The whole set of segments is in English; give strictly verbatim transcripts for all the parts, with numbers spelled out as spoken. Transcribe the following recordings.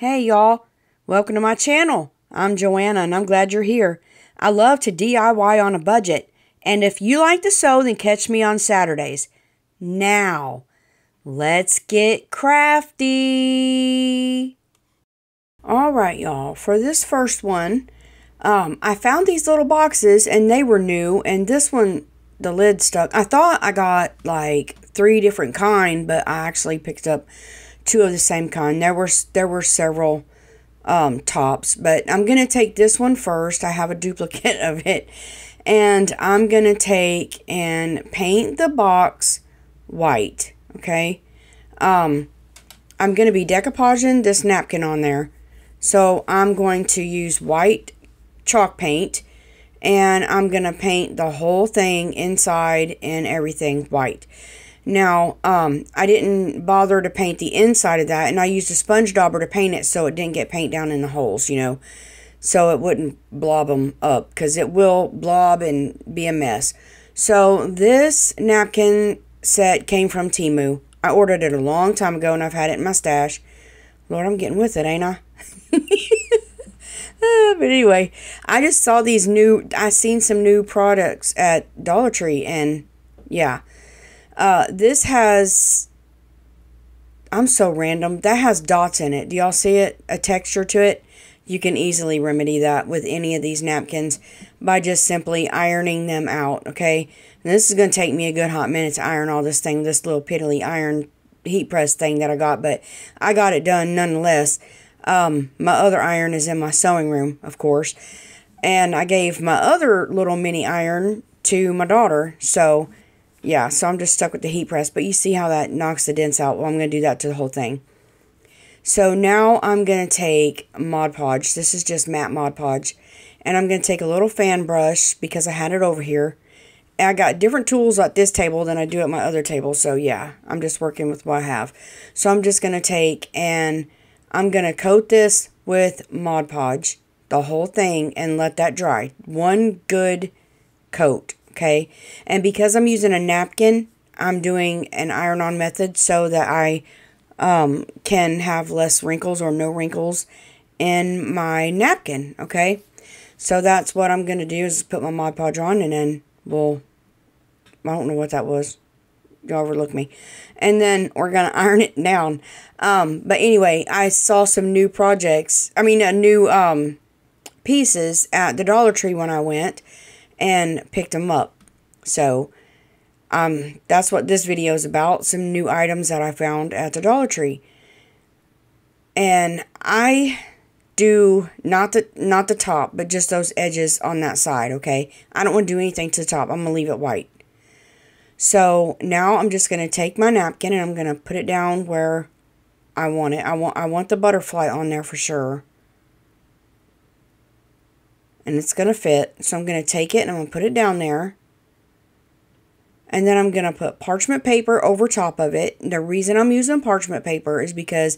Hey y'all, welcome to my channel. I'm Joanna and I'm glad you're here. I love to D I Y on a budget, and if you like to sew, then catch me on Saturdays. Now, let's get crafty. Alright y'all, for this first one, um, I found these little boxes and they were new, and this one, the lid stuck. I thought I got like three different kind, but I actually picked up two of the same kind. There were there were several um, tops, but I'm going to take this one first. I have a duplicate of it, and I'm going to take and paint the box white, okay? Um, I'm going to be decoupaging this napkin on there, so I'm going to use white chalk paint, and I'm going to paint the whole thing inside and everything white. Now, um, I didn't bother to paint the inside of that, and I used a sponge dauber to paint it so it didn't get paint down in the holes, you know, so it wouldn't blob them up, because it will blob and be a mess. So, this napkin set came from Temu. I ordered it a long time ago, and I've had it in my stash. Lord, I'm getting with it, ain't I? uh, but anyway, I just saw these new, I seen some new products at Dollar Tree, and yeah. Uh, this has, I'm so random, that has dots in it. Do y'all see it? A texture to it. You can easily remedy that with any of these napkins by just simply ironing them out, okay? And this is going to take me a good hot minute to iron all this thing, this little piddly iron heat press thing that I got, but I got it done nonetheless. Um, my other iron is in my sewing room, of course, and I gave my other little mini iron to my daughter, so... yeah, so I'm just stuck with the heat press, but you see how that knocks the dents out. Well, I'm going to do that to the whole thing. So now I'm going to take Mod Podge. This is just matte Mod Podge. And I'm going to take a little fan brush because I had it over here. And I got different tools at this table than I do at my other table. So yeah, I'm just working with what I have. So I'm just going to take and I'm going to coat this with Mod Podge, the whole thing, and let that dry. One good coat. Okay, and because I'm using a napkin, I'm doing an iron-on method so that I um, can have less wrinkles or no wrinkles in my napkin, okay? So that's what I'm going to do is put my Mod Podge on, and then we'll, I don't know what that was. Y'all overlook me. And then we're going to iron it down. Um, but anyway, I saw some new projects, I mean, uh, new um, pieces at the Dollar Tree when I went and picked them up. So, um, that's what this video is about. Some new items that I found at the Dollar Tree. And I do not the, not the top, but just those edges on that side, okay? I don't want to do anything to the top. I'm going to leave it white. So, now I'm just going to take my napkin and I'm going to put it down where I want it. I want, I want the butterfly on there for sure. And it's going to fit. So I'm going to take it and I'm going to put it down there. And then I'm going to put parchment paper over top of it. And the reason I'm using parchment paper is because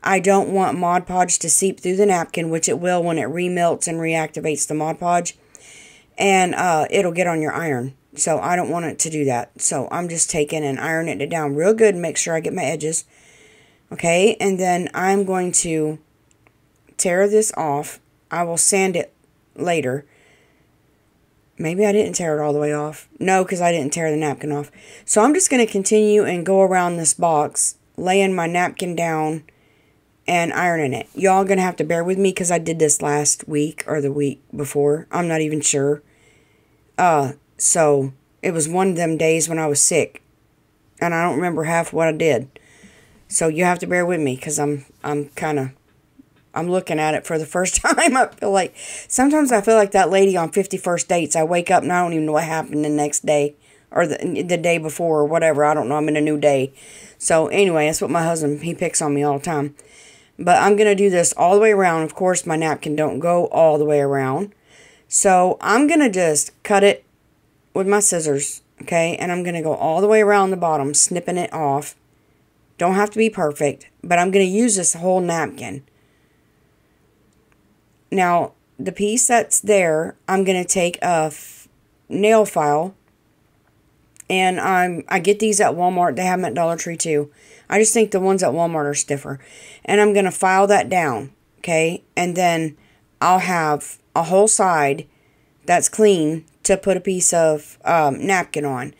I don't want Mod Podge to seep through the napkin, which it will when it remelts and reactivates the Mod Podge. And uh, it'll get on your iron. So I don't want it to do that. So I'm just taking and ironing it down real good and make sure I get my edges. Okay. And then I'm going to tear this off. I will sand it later. Maybe I didn't tear it all the way off. No, because I didn't tear the napkin off. So I'm just going to continue and go around this box, laying my napkin down and ironing it. Y'all going to have to bear with me because I did this last week or the week before. I'm not even sure. Uh, so it was one of them days when I was sick and I don't remember half what I did. So you have to bear with me because I'm, I'm kind of I'm looking at it for the first time. I feel like, sometimes I feel like that lady on fifty-first Dates. I wake up and I don't even know what happened the next day or the, the day before or whatever. I don't know. I'm in a new day. So anyway, that's what my husband, he picks on me all the time. But I'm going to do this all the way around. Of course, my napkin don't go all the way around. So I'm going to just cut it with my scissors, okay? And I'm going to go all the way around the bottom, snipping it off. Don't have to be perfect, but I'm going to use this whole napkin. Now, the piece that's there, I'm going to take a f nail file, and I'm, I get these at Walmart. They have them at Dollar Tree, too. I just think the ones at Walmart are stiffer. And I'm going to file that down, okay? And then I'll have a whole side that's clean to put a piece of um, napkin on.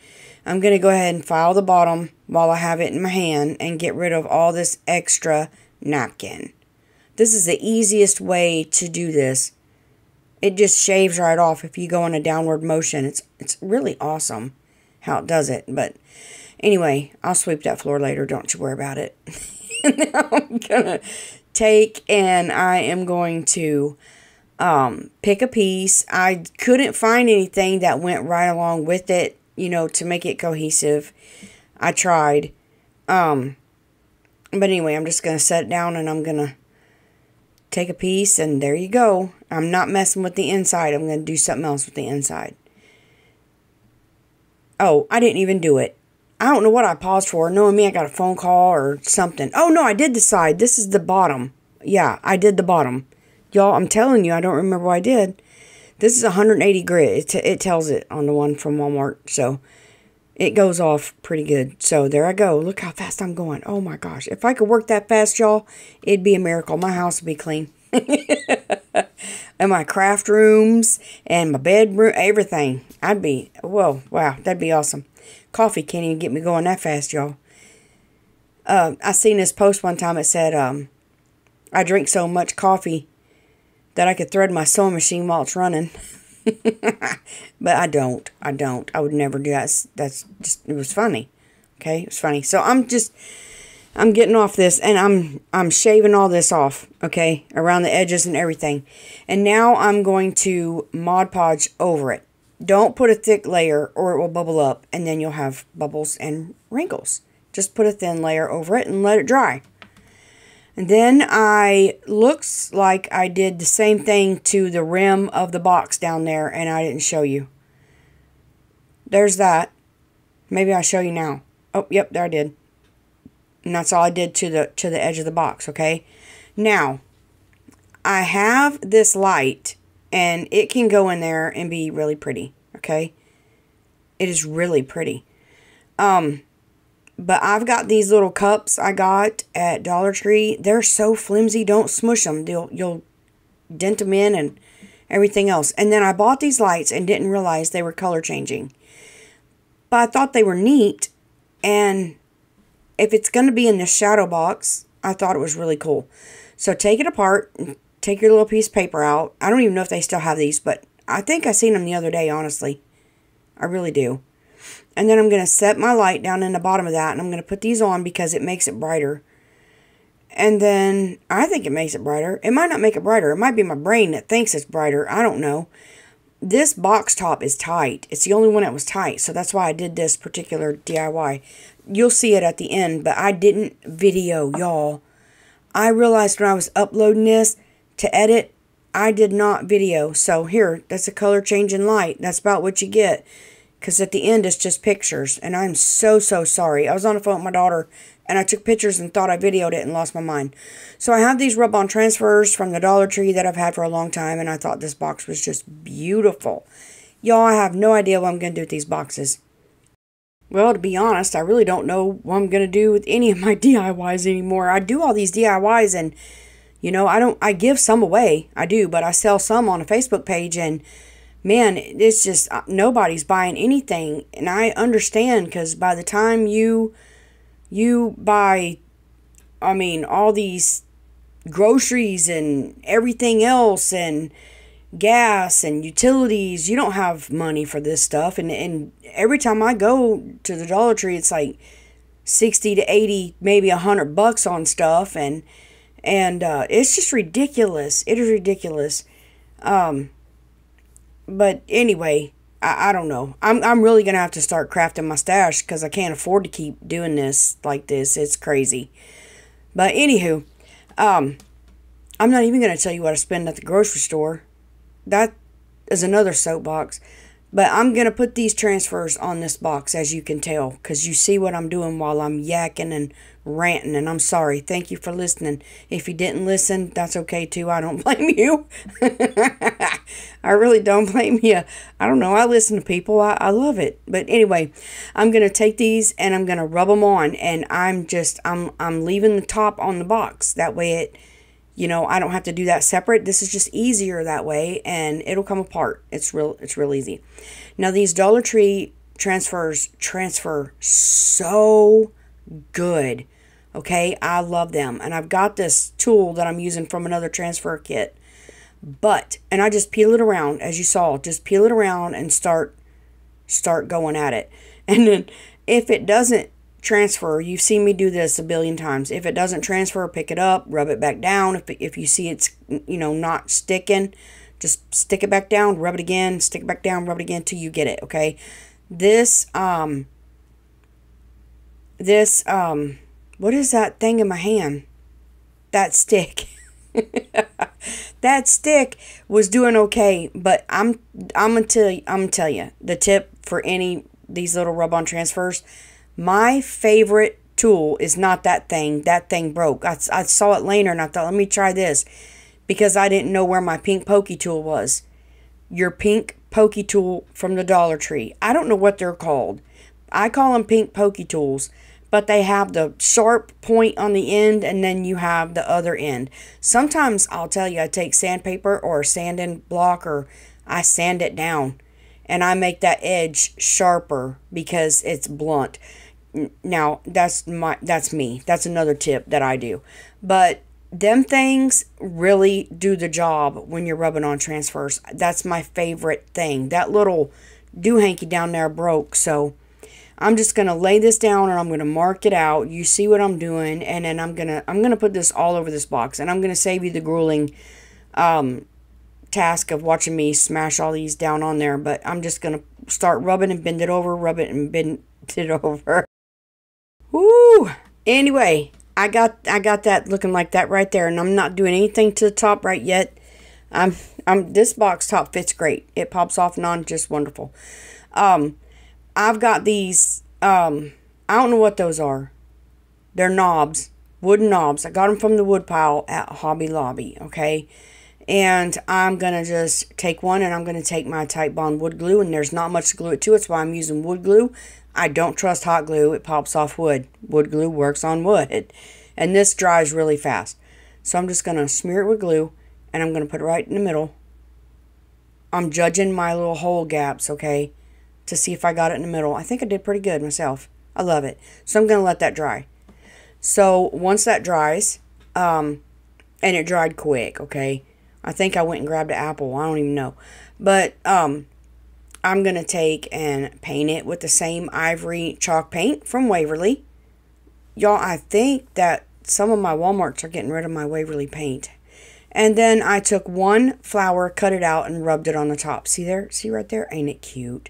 I'm going to go ahead and file the bottom while I have it in my hand and get rid of all this extra napkin. This is the easiest way to do this. It just shaves right off if you go in a downward motion. It's, it's really awesome how it does it. But anyway, I'll sweep that floor later. Don't you worry about it. And then I'm going to take and I am going to um, pick a piece. I couldn't find anything that went right along with it, you know, to make it cohesive. I tried. Um, but anyway, I'm just going to set it down and I'm going to take a piece and there you go. I'm not messing with the inside. I'm going to do something else with the inside. Oh, I didn't even do it. I don't know what I paused for. Knowing me, I got a phone call or something. Oh, no, I did the side. This is the bottom. Yeah, I did the bottom. Y'all, I'm telling you, I don't remember what I did. This is one hundred eighty grit. It, it tells it on the one from Walmart. So it goes off pretty good. So there I go. Look how fast I'm going. Oh, my gosh. If I could work that fast, y'all, it'd be a miracle. My house would be clean. And my craft rooms and my bedroom, everything. I'd be, whoa, wow, that'd be awesome. Coffee can't even get me going that fast, y'all. Uh, I seen this post one time. It said, um, I drink so much coffee that I could thread my sewing machine while it's running. But I don't. I don't. I would never do that. That's, that's just, it was funny. Okay, it was funny. So I'm just, I'm getting off this, and I'm I'm shaving all this off, okay, around the edges and everything. And now I'm going to Mod Podge over it. Don't put a thick layer or it will bubble up, and then you'll have bubbles and wrinkles. Just put a thin layer over it and let it dry. And then I, looks like I did the same thing to the rim of the box down there, and I didn't show you. There's that. Maybe I'll show you now. Oh, yep, there I did. And that's all I did to the to the edge of the box, okay? Now, I have this light, and it can go in there and be really pretty, okay? It is really pretty. Um, but I've got these little cups I got at Dollar Tree. They're so flimsy, don't smush them. They'll, you'll dent them in and everything else. And then I bought these lights and didn't realize they were color changing. But I thought they were neat, and if it's going to be in the shadow box, I thought it was really cool. So take it apart, take your little piece of paper out. I don't even know if they still have these, but I think I seen them the other day, honestly. I really do. And then I'm going to set my light down in the bottom of that, and I'm going to put these on because it makes it brighter. And then, I think it makes it brighter. It might not make it brighter. It might be my brain that thinks it's brighter. I don't know. This box top is tight. It's the only one that was tight, so that's why I did this particular D I Y. You'll see it at the end, but I didn't video, y'all. I realized when I was uploading this to edit, I did not video. So here, that's a color changing light. That's about what you get. Because at the end, it's just pictures. And I'm so, so sorry. I was on the phone with my daughter, and I took pictures and thought I videoed it and lost my mind. So I have these rub-on transfers from the Dollar Tree that I've had for a long time, and I thought this box was just beautiful. Y'all, I have no idea what I'm going to do with these boxes. Well, to be honest, I really don't know what I'm going to do with any of my D I Ys anymore. I do all these D I Ys and, you know, I don't, I give some away. I do, but I sell some on a Facebook page and, man, it's just, nobody's buying anything. And I understand because by the time you, you buy, I mean, all these groceries and everything else and gas and utilities, you don't have money for this stuff. And and every time I go to the Dollar Tree, it's like sixty to eighty, maybe a hundred bucks on stuff. And and uh, it's just ridiculous. It is ridiculous. Um, but anyway, I, I don't know. I'm, I'm really going to have to start crafting my stash because I can't afford to keep doing this like this. It's crazy. But anywho, um, I'm not even going to tell you what I spend at the grocery store. That is another soapbox. But I'm going to put these transfers on this box, as you can tell, because you see what I'm doing while I'm yakking and ranting, and I'm sorry. Thank you for listening. If you didn't listen, that's okay, too. I don't blame you. I really don't blame you. I don't know. I listen to people. I, I love it. But anyway, I'm going to take these, and I'm going to rub them on, and I'm just, I'm, I'm leaving the top on the box. That way it... You know, I don't have to do that separate. This is just easier that way, and it'll come apart. It's real, it's real easy. Now, these Dollar Tree transfers transfer so good, okay? I love them, and I've got this tool that I'm using from another transfer kit, but, and I just peel it around, as you saw. Just peel it around and start, start going at it, and then if it doesn't transfer, you've seen me do this a billion times. If it doesn't transfer, pick it up, rub it back down. If, if you see it's, you know, not sticking, just stick it back down, rub it again, stick it back down, rub it again till you get it, okay? This, um, this, um, what is that thing in my hand? That stick. That stick was doing okay, but I'm, I'm gonna tell you, I'm gonna tell you, the tip for any, these little rub-on transfers, my favorite tool is not that thing. That thing broke. I, I saw it later and I thought, let me try this, because I didn't know where my pink pokey tool was. Your pink pokey tool from the Dollar Tree. I don't know what they're called. I call them pink pokey tools, but they have the sharp point on the end and then you have the other end. Sometimes I'll tell you I take sandpaper or a sanding block or I sand it down and I make that edge sharper because it's blunt. Now, that's my, that's me. That's another tip that I do. But them things really do the job when you're rubbing on transfers. That's my favorite thing. That little doohanky down there broke. So I'm just going to lay this down and I'm going to mark it out. You see what I'm doing. And then I'm going to, I'm going to put this all over this box. And I'm going to save you the grueling um, task of watching me smash all these down on there. But I'm just going to start rubbing and bend it over, rub it and bend it over. Woo! Anyway, I got I got that looking like that right there, and I'm not doing anything to the top right yet. I'm I'm this box top fits great. It pops off and on just wonderful. Um, I've got these. Um, I don't know what those are. They're knobs, wooden knobs. I got them from the wood pile at Hobby Lobby. Okay, and I'm gonna just take one, and I'm gonna take my Tite Bond wood glue, and there's not much to glue it to. It's why I'm using wood glue. I don't trust hot glue. It pops off wood. Wood glue works on wood. And this dries really fast. So I'm just going to smear it with glue. And I'm going to put it right in the middle. I'm judging my little hole gaps, okay? To see if I got it in the middle. I think I did pretty good myself. I love it. So I'm going to let that dry. So once that dries, um, and it dried quick, okay? I think I went and grabbed an apple. I don't even know. But, um... I'm going to take and paint it with the same ivory chalk paint from Waverly. Y'all, I think that some of my Walmarts are getting rid of my Waverly paint. And then I took one flower, cut it out, and rubbed it on the top. See there? See right there? Ain't it cute?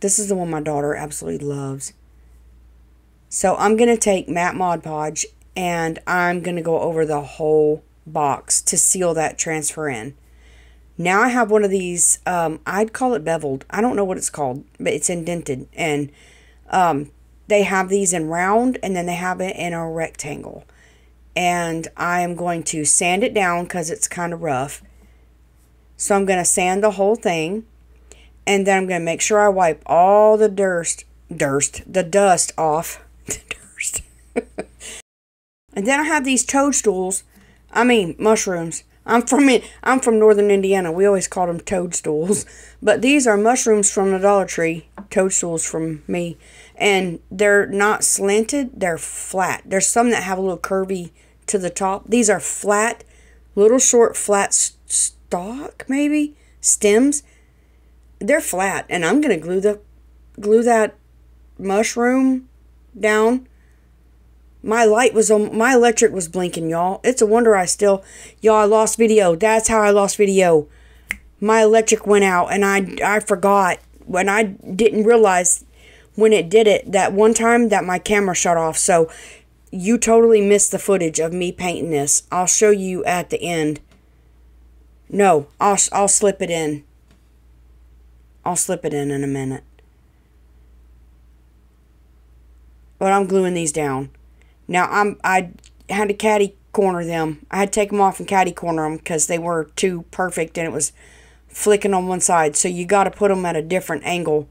This is the one my daughter absolutely loves. So I'm going to take matte Mod Podge, and I'm going to go over the whole box to seal that transfer in. Now I have one of these, um, I'd call it beveled. I don't know what it's called, but it's indented. And um, they have these in round, and then they have it in a rectangle. And I am going to sand it down because it's kind of rough. So I'm going to sand the whole thing. And then I'm going to make sure I wipe all the dust, dust, the dust off. The dust. And then I have these toadstools, I mean mushrooms. I'm from it. I'm from northern Indiana. We always called them toadstools, but these are mushrooms from the Dollar Tree. Toadstools from me, and they're not slanted. They're flat. There's some that have a little curvy to the top. These are flat, little short flat stalk maybe stems. They're flat, and I'm gonna glue the glue that mushroom down. My light was on, my electric was blinking, y'all. It's a wonder I still, y'all, I lost video. That's how I lost video. My electric went out, and I, I forgot. When I didn't realize when it did it, that one time that my camera shut off. So, you totally missed the footage of me painting this. I'll show you at the end. No, I'll, I'll slip it in. I'll slip it in in a minute. But I'm gluing these down. Now, I'm, I had to catty corner them. I had to take them off and catty corner them because they were too perfect and it was flicking on one side. So you got to put them at a different angle.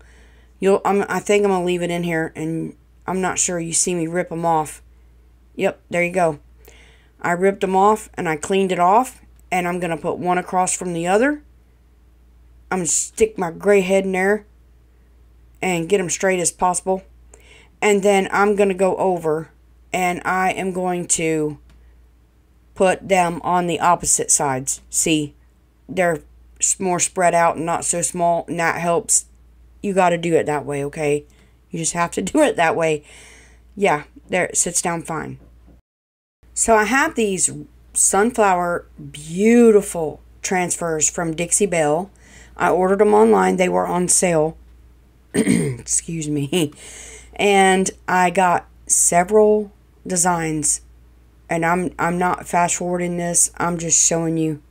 You'll, I'm, I think I'm going to leave it in here, and I'm not sure you see me rip them off. Yep, there you go. I ripped them off, and I cleaned it off, and I'm going to put one across from the other. I'm going to stick my gray head in there and get them straight as possible. And then I'm going to go over, and I am going to put them on the opposite sides. See, they're more spread out and not so small, and that helps. You got to do it that way, okay? You just have to do it that way. Yeah, there, it sits down fine. So I have these sunflower beautiful transfers from Dixie Belle. I ordered them online. They were on sale. Excuse me. And I got several designs. And I'm, I'm not fast forwarding this. I'm just showing you.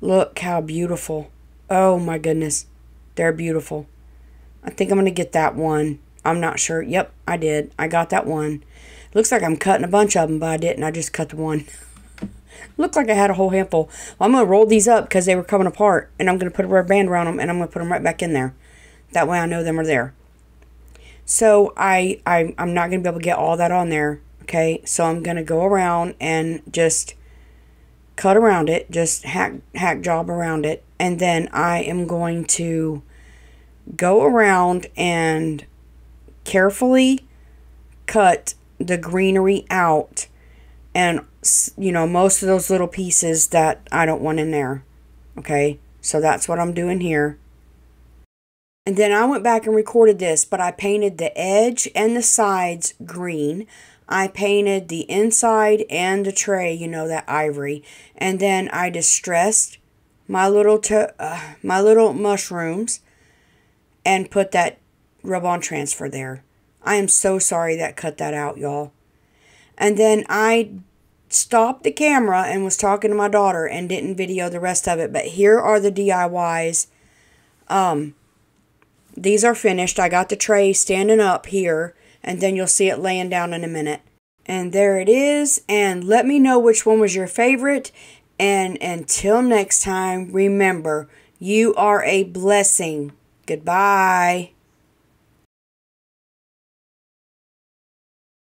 Look how beautiful. Oh my goodness. They're beautiful. I think I'm going to get that one. I'm not sure. Yep, I did. I got that one. Looks like I'm cutting a bunch of them, but I didn't. I just cut the one. Looked like I had a whole handful. Well, I'm going to roll these up because they were coming apart. And I'm going to put a rubber band around them. And I'm going to put them right back in there. That way I know them are there. So I, I, I'm not going to be able to get all that on there. Okay, so I'm going to go around and just cut around it. Just hack, hack job around it. And then I am going to go around and carefully cut the greenery out. And, you know, most of those little pieces that I don't want in there. Okay, so that's what I'm doing here. And then I went back and recorded this, but I painted the edge and the sides green. I painted the inside and the tray, you know, that ivory. And then I distressed my little, uh, my little mushrooms and put that rub-on transfer there. I am so sorry that cut that out, y'all. And then I stopped the camera and was talking to my daughter and didn't video the rest of it. But here are the D I Ys. Um, these are finished. I got the tray standing up here. And then you'll see it laying down in a minute. And there it is. And let me know which one was your favorite. And until next time, remember, you are a blessing. Goodbye.